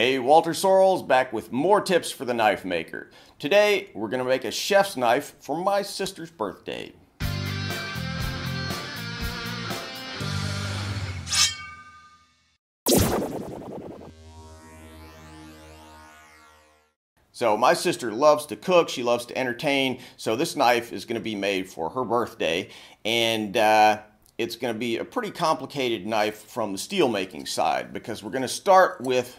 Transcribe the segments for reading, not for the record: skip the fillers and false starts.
Hey, Walter Sorrells back with more tips for the knife maker. Today, we're going to make a chef's knife for my sister's birthday. So my sister loves to cook, she loves to entertain, so this knife is going to be made for her birthday, and it's going to be a pretty complicated knife from the steel making side, because we're going to start with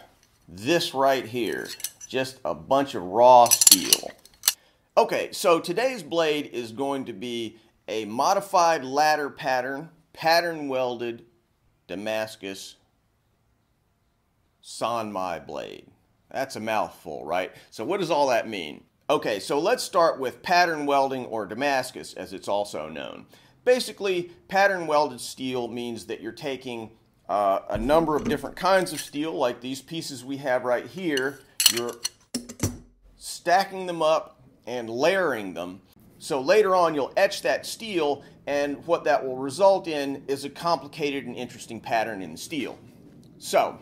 this right here, just a bunch of raw steel. Okay, so today's blade is going to be a modified ladder pattern welded Damascus Sanmai blade. That's a mouthful, right? So what does all that mean? Okay, so let's start with pattern welding, or Damascus as it's also known. Basically, pattern welded steel means that you're taking a number of different kinds of steel, like these pieces we have right here. You're stacking them up and layering them. So later on, you'll etch that steel, and what that will result in is a complicated and interesting pattern in the steel. So,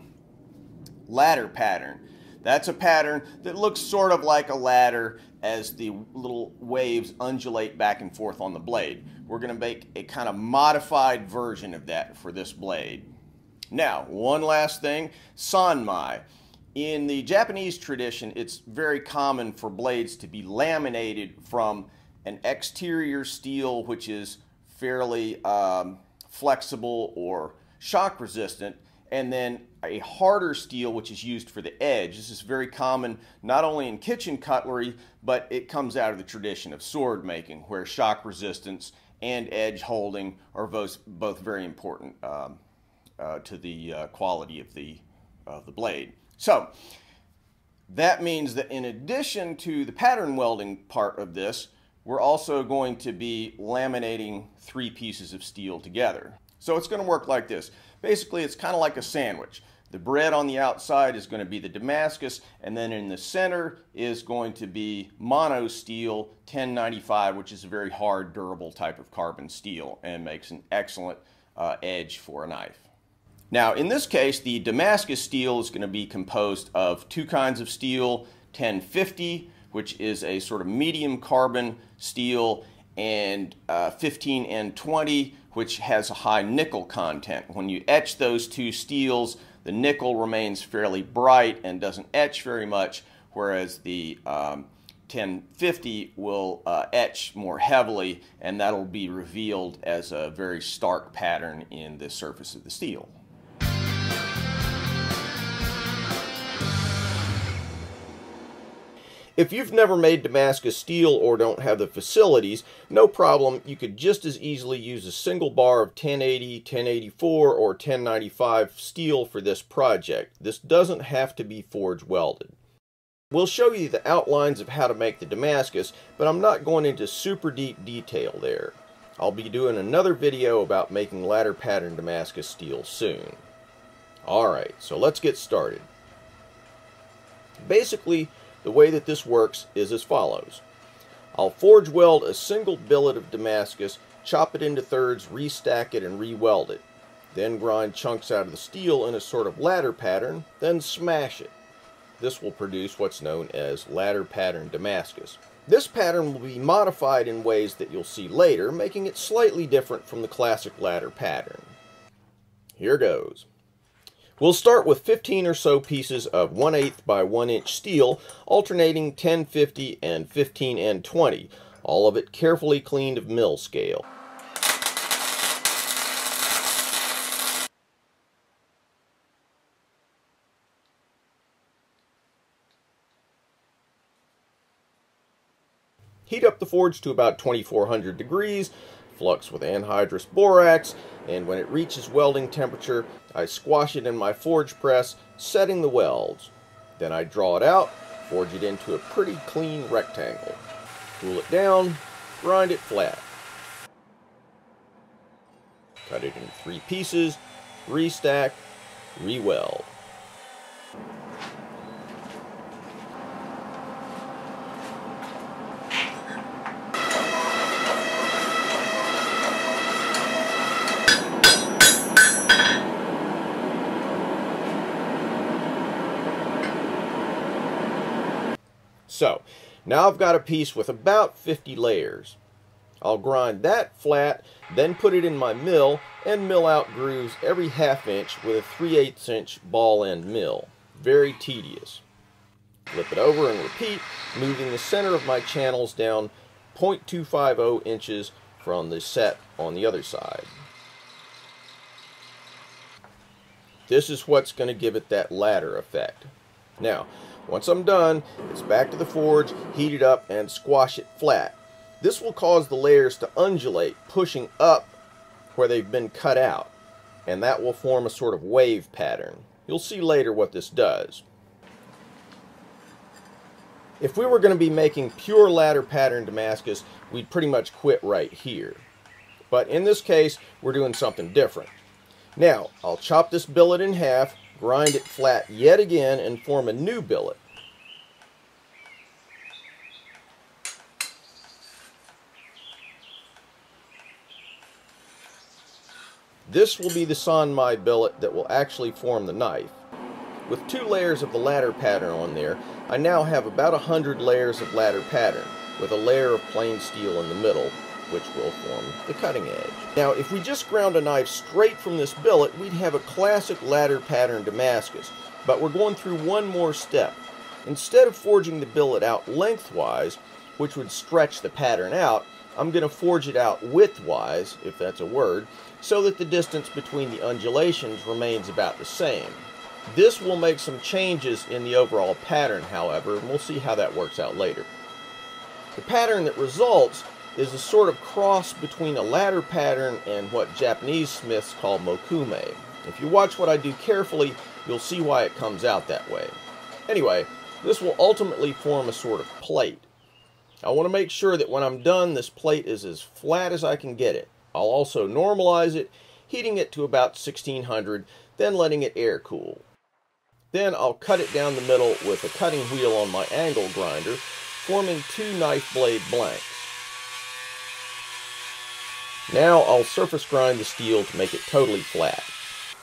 ladder pattern. That's a pattern that looks sort of like a ladder as the little waves undulate back and forth on the blade. We're going to make a kind of modified version of that for this blade. Now, one last thing, Sanmai. In the Japanese tradition, it's very common for blades to be laminated from an exterior steel which is fairly flexible or shock resistant, and then a harder steel which is used for the edge. This is very common not only in kitchen cutlery, but it comes out of the tradition of sword making, where shock resistance and edge holding are both very important to the quality of the blade. So that means that in addition to the pattern welding part of this, we're also going to be laminating three pieces of steel together. So it's going to work like this. Basically, it's kind of like a sandwich. The bread on the outside is going to be the Damascus, and then in the center is going to be mono steel 1095, which is a very hard, durable type of carbon steel and makes an excellent edge for a knife. Now, in this case, the Damascus steel is going to be composed of two kinds of steel, 1050, which is a sort of medium carbon steel, and 15N20, which has a high nickel content. When you etch those two steels, the nickel remains fairly bright and doesn't etch very much, whereas the 1050 will etch more heavily, and that'll be revealed as a very stark pattern in the surface of the steel. If you've never made Damascus steel or don't have the facilities, no problem. You could just as easily use a single bar of 1080, 1084, or 1095 steel for this project. This doesn't have to be forge welded. We'll show you the outlines of how to make the Damascus, but I'm not going into super deep detail there. I'll be doing another video about making ladder pattern Damascus steel soon. Alright, so let's get started. Basically, the way that this works is as follows. I'll forge weld a single billet of Damascus, chop it into thirds, restack it, and re-weld it. Then grind chunks out of the steel in a sort of ladder pattern, then smash it. This will produce what's known as ladder pattern Damascus. This pattern will be modified in ways that you'll see later, making it slightly different from the classic ladder pattern. Here goes. We'll start with 15 or so pieces of 1/8 by 1 inch steel, alternating 1050 and 15N20, all of it carefully cleaned of mill scale. Heat up the forge to about 2400 degrees, flux with anhydrous borax, and when it reaches welding temperature, I squash it in my forge press, setting the welds. Then I draw it out, forge it into a pretty clean rectangle. Cool it down, grind it flat. Cut it in three pieces, restack, re-weld. So now I've got a piece with about 50 layers. I'll grind that flat, then put it in my mill and mill out grooves every ½ inch with a 3/8 inch ball end mill. Very tedious. Flip it over and repeat, moving the center of my channels down 0.250 inches from the set on the other side. This is what's going to give it that ladder effect. Now, once I'm done, it's back to the forge, heat it up, and squash it flat. This will cause the layers to undulate, pushing up where they've been cut out, and that will form a sort of wave pattern. You'll see later what this does. If we were going to be making pure ladder pattern Damascus, we'd pretty much quit right here. But in this case, we're doing something different. Now, I'll chop this billet in half, grind it flat yet again, and form a new billet. This will be the Sanmai billet that will actually form the knife. With 2 layers of the ladder pattern on there, I now have about 100 layers of ladder pattern, with a layer of plain steel in the middle, which will form the cutting edge. Now, if we just ground a knife straight from this billet, we'd have a classic ladder pattern Damascus, but we're going through one more step. Instead of forging the billet out lengthwise, which would stretch the pattern out, I'm going to forge it out widthwise, if that's a word, so that the distance between the undulations remains about the same. This will make some changes in the overall pattern, however, and we'll see how that works out later. The pattern that results is a sort of cross between a ladder pattern and what Japanese smiths call mokume. If you watch what I do carefully, you'll see why it comes out that way. Anyway, this will ultimately form a sort of plate. I want to make sure that when I'm done, this plate is as flat as I can get it. I'll also normalize it, heating it to about 1600, then letting it air cool. Then I'll cut it down the middle with a cutting wheel on my angle grinder, forming 2 knife blade blanks. Now I'll surface grind the steel to make it totally flat.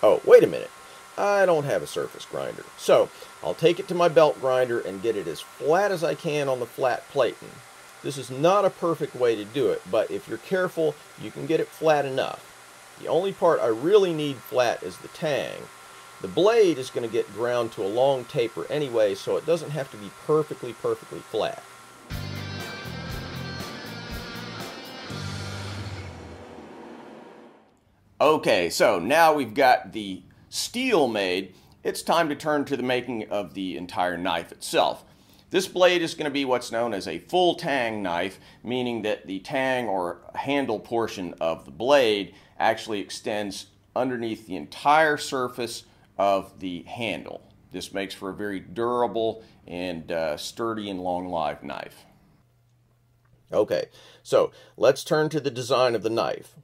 Oh, wait a minute. I don't have a surface grinder. So I'll take it to my belt grinder and get it as flat as I can on the flat platen. This is not a perfect way to do it, but if you're careful, you can get it flat enough. The only part I really need flat is the tang. The blade is going to get ground to a long taper anyway, so it doesn't have to be perfectly flat. Okay, so now we've got the steel made. It's time to turn to the making of the entire knife itself. This blade is going to be what's known as a full tang knife, meaning that the tang or handle portion of the blade actually extends underneath the entire surface of the handle. This makes for a very durable and sturdy and long-lived knife. Okay, so let's turn to the design of the knife.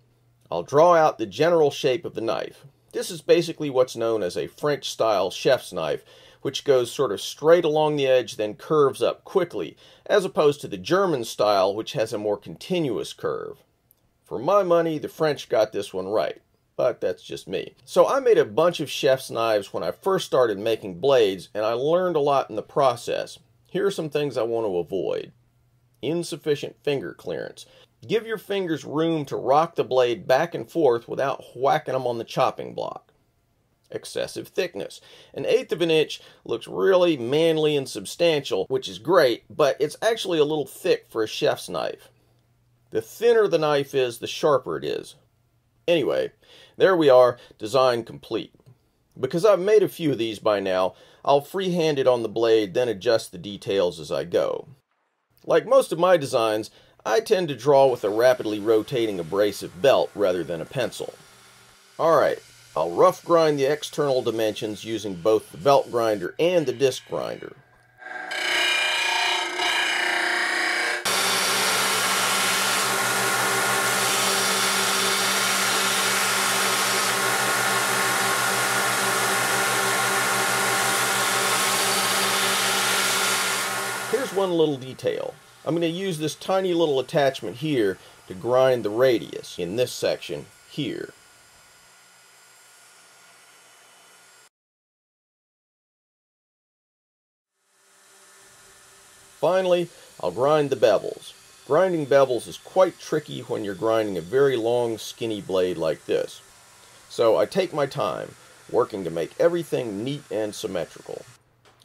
I'll draw out the general shape of the knife. This is basically what's known as a French-style chef's knife, which goes sort of straight along the edge, then curves up quickly, as opposed to the German style, which has a more continuous curve. For my money, the French got this one right. But that's just me. So I made a bunch of chef's knives when I first started making blades, and I learned a lot in the process. Here are some things I want to avoid. Insufficient finger clearance. Give your fingers room to rock the blade back and forth without whacking them on the chopping block. Excessive thickness. 1/8 inch looks really manly and substantial, which is great, but it's actually a little thick for a chef's knife. The thinner the knife is, the sharper it is. Anyway, there we are, design complete. Because I've made a few of these by now, I'll freehand it on the blade, then adjust the details as I go. Like most of my designs, I tend to draw with a rapidly rotating abrasive belt rather than a pencil. Alright, I'll rough grind the external dimensions using both the belt grinder and the disc grinder. One little detail. I'm going to use this tiny little attachment here to grind the radius in this section here. Finally, I'll grind the bevels. Grinding bevels is quite tricky when you're grinding a very long, skinny blade like this. So I take my time, working to make everything neat and symmetrical.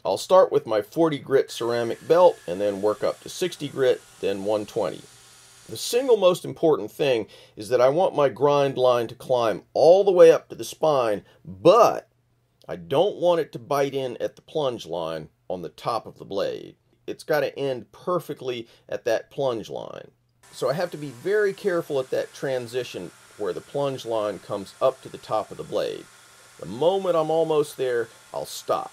I'll start with my 40 grit ceramic belt and then work up to 60 grit, then 120. The single most important thing is that I want my grind line to climb all the way up to the spine, but I don't want it to bite in at the plunge line on the top of the blade. It's got to end perfectly at that plunge line. So I have to be very careful at that transition where the plunge line comes up to the top of the blade. The moment I'm almost there, I'll stop.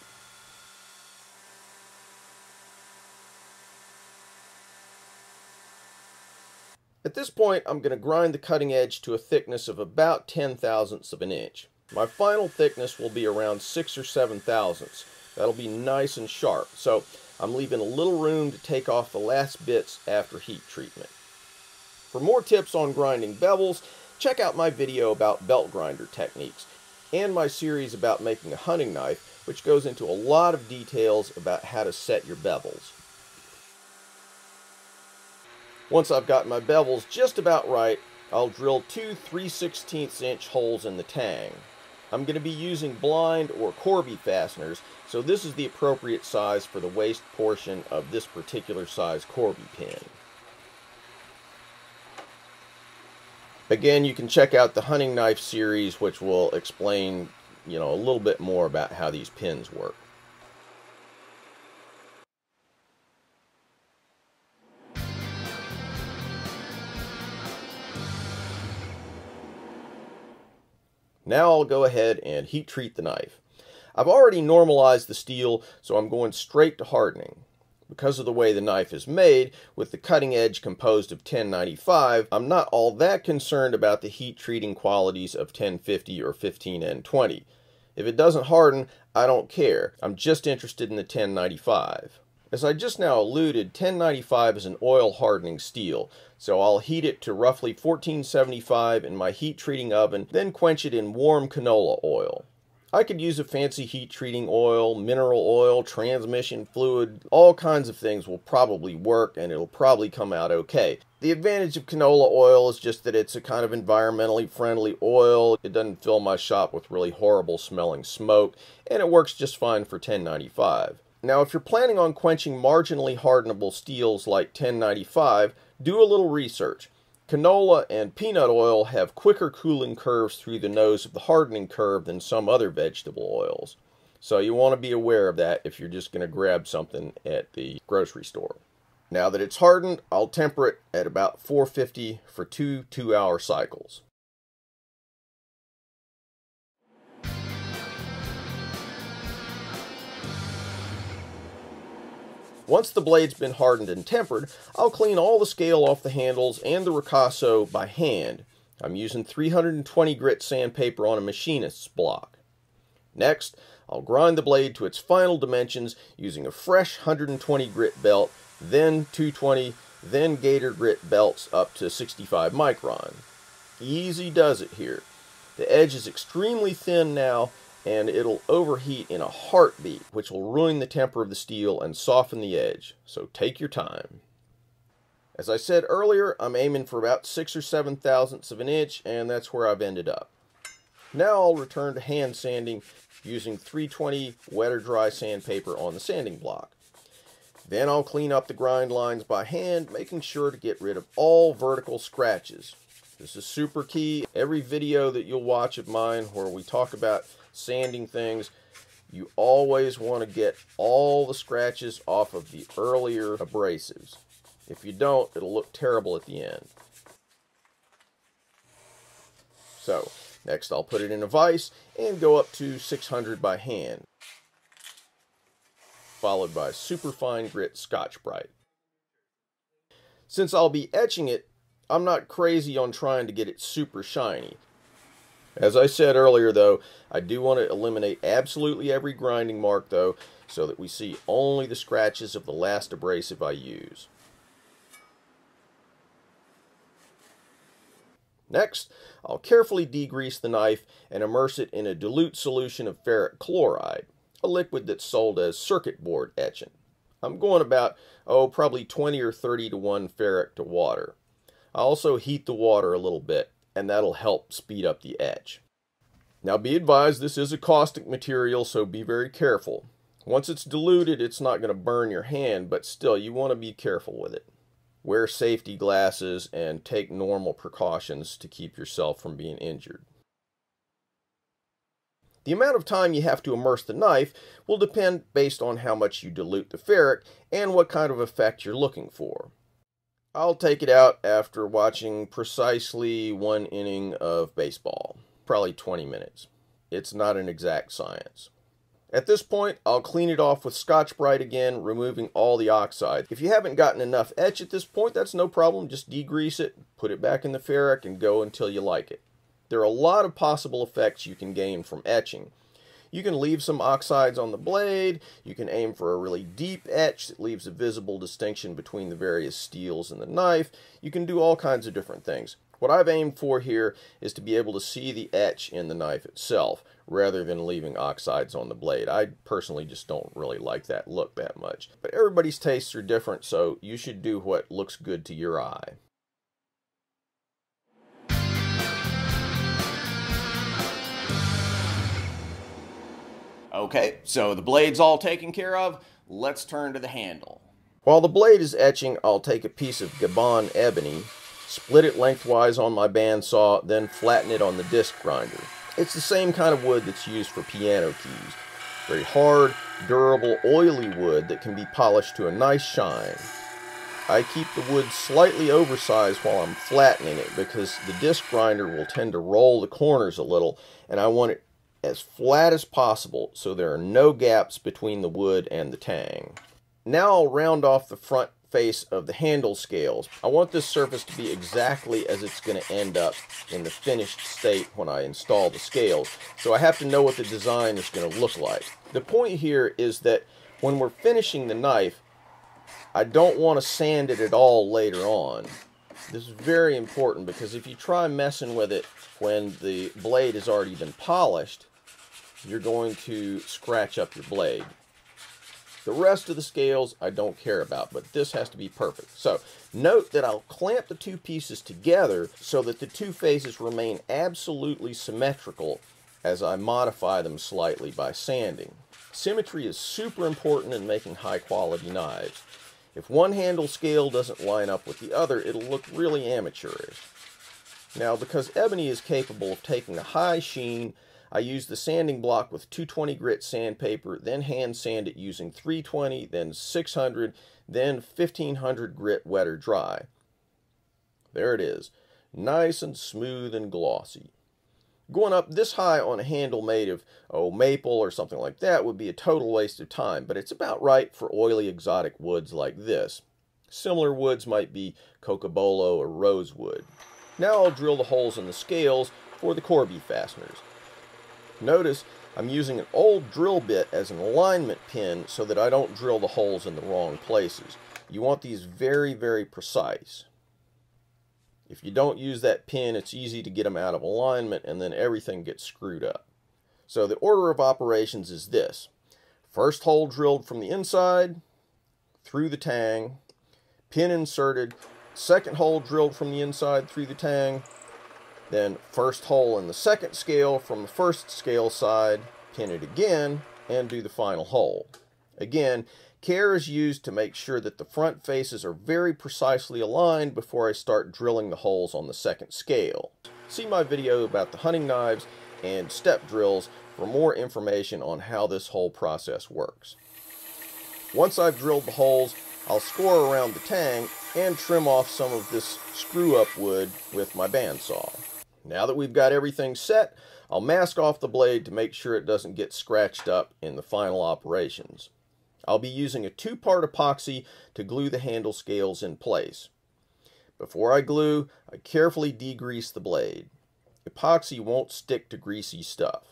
At this point, I'm going to grind the cutting edge to a thickness of about 0.010 of an inch. My final thickness will be around 6 or 7 thousandths. That'll be nice and sharp, so I'm leaving a little room to take off the last bits after heat treatment. For more tips on grinding bevels, check out my video about belt grinder techniques and my series about making a hunting knife, which goes into a lot of details about how to set your bevels. Once I've got my bevels just about right, I'll drill 2 3/16 inch holes in the tang. I'm going to be using blind or Corby fasteners, so this is the appropriate size for the waist portion of this particular size Corby pin. Again, you can check out the hunting knife series, which will explain, a little bit more about how these pins work. Now I'll go ahead and heat treat the knife. I've already normalized the steel, so I'm going straight to hardening. Because of the way the knife is made, with the cutting edge composed of 1095, I'm not all that concerned about the heat treating qualities of 1050 or 15N20. If it doesn't harden, I don't care. I'm just interested in the 1095. As I just now alluded, 1095 is an oil hardening steel, so I'll heat it to roughly 1475 in my heat treating oven, then quench it in warm canola oil. I could use a fancy heat treating oil, mineral oil, transmission fluid, all kinds of things will probably work and it'll probably come out okay. The advantage of canola oil is just that it's a kind of environmentally friendly oil. It doesn't fill my shop with really horrible smelling smoke, and it works just fine for 1095. Now, if you're planning on quenching marginally hardenable steels like 1095, do a little research. Canola and peanut oil have quicker cooling curves through the nose of the hardening curve than some other vegetable oils. So you want to be aware of that if you're just going to grab something at the grocery store. Now that it's hardened, I'll temper it at about 450 for 2 2-hour cycles. Once the blade's been hardened and tempered, I'll clean all the scale off the handles and the ricasso by hand. I'm using 320 grit sandpaper on a machinist's block. Next, I'll grind the blade to its final dimensions using a fresh 120 grit belt, then 220, then gaiter grit belts up to 65 micron. Easy does it here. The edge is extremely thin now, and it'll overheat in a heartbeat, which will ruin the temper of the steel and soften the edge, so take your time. As I said earlier, I'm aiming for about 6 or 7 thousandths of an inch, and that's where I've ended up. Now I'll return to hand sanding using 320 wet or dry sandpaper on the sanding block. Then I'll clean up the grind lines by hand, making sure to get rid of all vertical scratches. This is super key. Every video that you'll watch of mine where we talk about sanding things, you always want to get all the scratches off of the earlier abrasives. If you don't, it'll look terrible at the end. So, next I'll put it in a vise and go up to 600 by hand, followed by superfine grit Scotch-Brite. Since I'll be etching it, I'm not crazy on trying to get it super shiny. As I said earlier, though, I do want to eliminate absolutely every grinding mark, though, so that we see only the scratches of the last abrasive I use. Next, I'll carefully degrease the knife and immerse it in a dilute solution of ferric chloride, a liquid that's sold as circuit board etchant. I'm going about, oh, probably 20 or 30 to 1 ferric to water. I also heat the water a little bit, and that'll help speed up the etch. Now be advised, this is a caustic material, so be very careful. Once it's diluted, it's not going to burn your hand, but still, you want to be careful with it. Wear safety glasses and take normal precautions to keep yourself from being injured. The amount of time you have to immerse the knife will depend based on how much you dilute the ferric and what kind of effect you're looking for. I'll take it out after watching precisely one inning of baseball, probably 20 minutes. It's not an exact science. At this point, I'll clean it off with Scotch-Brite again, removing all the oxide. If you haven't gotten enough etch at this point, that's no problem. Just degrease it, put it back in the ferric, and go until you like it. There are a lot of possible effects you can gain from etching. You can leave some oxides on the blade, you can aim for a really deep etch that leaves a visible distinction between the various steels in the knife. You can do all kinds of different things. What I've aimed for here is to be able to see the etch in the knife itself, rather than leaving oxides on the blade. I personally just don't really like that look that much. But everybody's tastes are different, so you should do what looks good to your eye. Okay, so the blade's all taken care of. Let's turn to the handle. While the blade is etching, I'll take a piece of Gabon ebony, split it lengthwise on my bandsaw, then flatten it on the disc grinder. It's the same kind of wood that's used for piano keys. Very hard, durable, oily wood that can be polished to a nice shine. I keep the wood slightly oversized while I'm flattening it because the disc grinder will tend to roll the corners a little, and I want it as flat as possible so there are no gaps between the wood and the tang. Now I'll round off the front face of the handle scales. I want this surface to be exactly as it's going to end up in the finished state when I install the scales, so I have to know what the design is going to look like. The point here is that when we're finishing the knife, I don't want to sand it at all later on. This is very important because if you try messing with it when the blade has already been polished, you're going to scratch up your blade. The rest of the scales I don't care about, but this has to be perfect. So note that I'll clamp the two pieces together so that the two faces remain absolutely symmetrical as I modify them slightly by sanding. Symmetry is super important in making high quality knives. If one handle scale doesn't line up with the other, it'll look really amateurish. Now, because ebony is capable of taking a high sheen, I use the sanding block with 220 grit sandpaper, then hand sand it using 320, then 600, then 1500 grit wet or dry. There it is. Nice and smooth and glossy. Going up this high on a handle made of, oh, maple or something like that would be a total waste of time, but it's about right for oily exotic woods like this. Similar woods might be cocobolo or rosewood. Now I'll drill the holes in the scales for the Corby fasteners. Notice I'm using an old drill bit as an alignment pin so that I don't drill the holes in the wrong places. You want these very, very precise. If you don't use that pin, it's easy to get them out of alignment and then everything gets screwed up. So the order of operations is this. First hole drilled from the inside, through the tang, pin inserted, second hole drilled from the inside through the tang, then first hole in the second scale from the first scale side, pin it again, and do the final hole. Again, care is used to make sure that the front faces are very precisely aligned before I start drilling the holes on the second scale. See my video about the hunting knives and step drills for more information on how this whole process works. Once I've drilled the holes, I'll score around the tang and trim off some of this screw-up wood with my bandsaw. Now that we've got everything set, I'll mask off the blade to make sure it doesn't get scratched up in the final operations. I'll be using a two-part epoxy to glue the handle scales in place. Before I glue, I carefully degrease the blade. Epoxy won't stick to greasy stuff.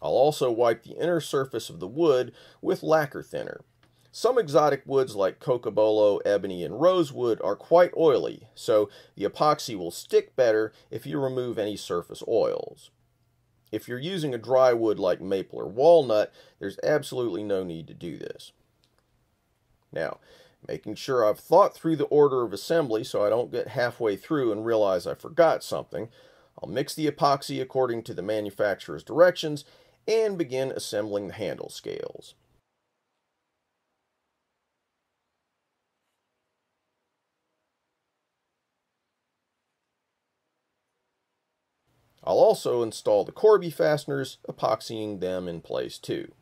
I'll also wipe the inner surface of the wood with lacquer thinner. Some exotic woods like cocobolo, ebony, and rosewood are quite oily, so the epoxy will stick better if you remove any surface oils. If you're using a dry wood like maple or walnut, there's absolutely no need to do this. Now, making sure I've thought through the order of assembly so I don't get halfway through and realize I forgot something, I'll mix the epoxy according to the manufacturer's directions and begin assembling the handle scales. I'll also install the Corby fasteners, epoxying them in place too.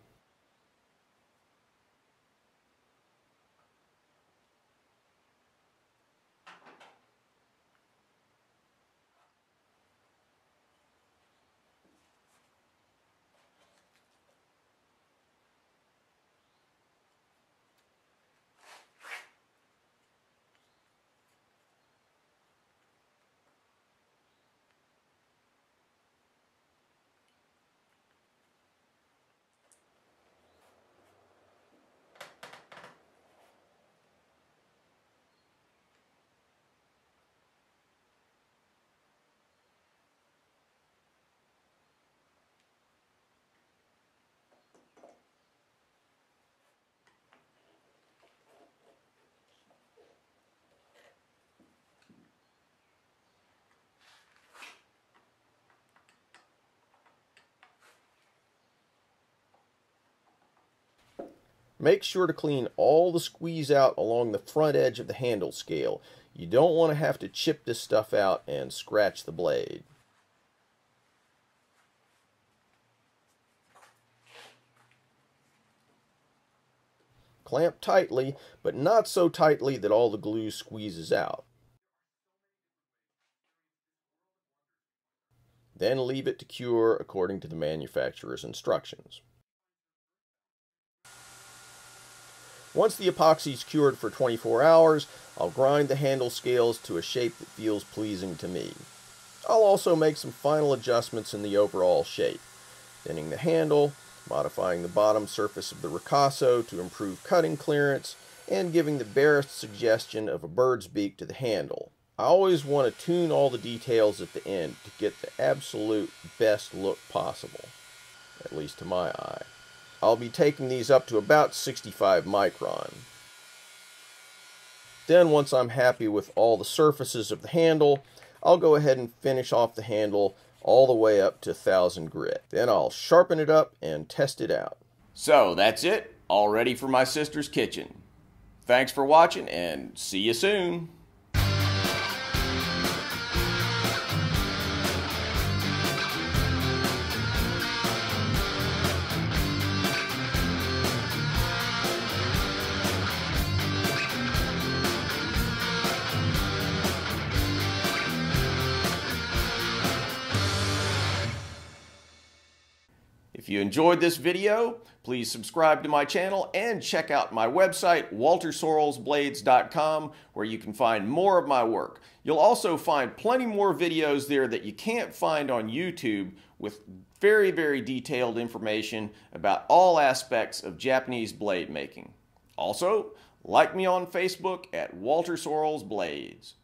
Make sure to clean all the squeeze out along the front edge of the handle scale. You don't want to have to chip this stuff out and scratch the blade. Clamp tightly, but not so tightly that all the glue squeezes out. Then leave it to cure according to the manufacturer's instructions. Once the epoxy's cured for 24 hours, I'll grind the handle scales to a shape that feels pleasing to me. I'll also make some final adjustments in the overall shape, thinning the handle, modifying the bottom surface of the ricasso to improve cutting clearance, and giving the barest suggestion of a bird's beak to the handle. I always want to tune all the details at the end to get the absolute best look possible, at least to my eye. I'll be taking these up to about 65 micron. Then once I'm happy with all the surfaces of the handle, I'll go ahead and finish off the handle all the way up to 1000 grit. Then I'll sharpen it up and test it out. So that's it, all ready for my sister's kitchen. Thanks for watching and see you soon. If you enjoyed this video, please subscribe to my channel and check out my website, waltersorrellsblades.com, where you can find more of my work. You'll also find plenty more videos there that you can't find on YouTube with very, very detailed information about all aspects of Japanese blade making. Also, like me on Facebook at Walter Sorrells Blades.